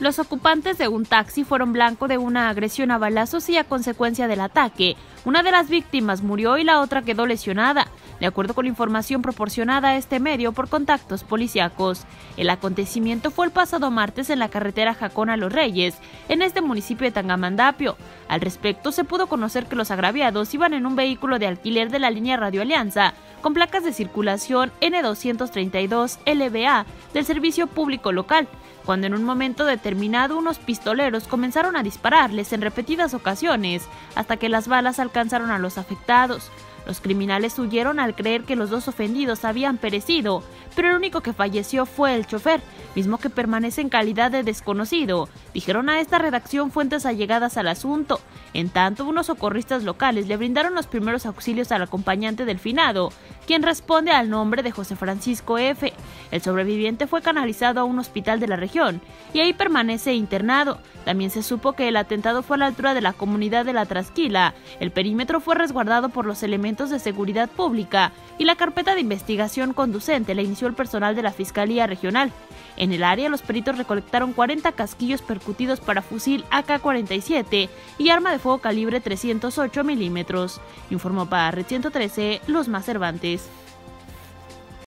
Los ocupantes de un taxi fueron blanco de una agresión a balazos y a consecuencia del ataque, una de las víctimas murió y la otra quedó lesionada, de acuerdo con la información proporcionada a este medio por contactos policíacos. El acontecimiento fue el pasado martes en la carretera Jacona-Los Reyes, en este municipio de Tangamandapio. Al respecto, se pudo conocer que los agraviados iban en un vehículo de alquiler de la línea Radio Alianza, con placas de circulación N-232-LBA del servicio público local, cuando en un momento determinado unos pistoleros comenzaron a dispararles en repetidas ocasiones hasta que las balas alcanzaron a los afectados. Los criminales huyeron al creer que los dos ofendidos habían perecido, pero el único que falleció fue el chofer, mismo que permanece en calidad de desconocido, dijeron a esta redacción fuentes allegadas al asunto. En tanto, unos socorristas locales le brindaron los primeros auxilios al acompañante del finado, quien responde al nombre de José Francisco F. El sobreviviente fue canalizado a un hospital de la región y ahí permanece internado. También se supo que el atentado fue a la altura de la comunidad de La Trasquila. El perímetro fue resguardado por los elementos de seguridad pública y la carpeta de investigación conducente la inició el personal de la Fiscalía Regional. En el área, los peritos recolectaron 40 casquillos percutidos para fusil AK-47 y arma de fuego calibre 308 milímetros. Informó para Red 113, Luzma Cervantes.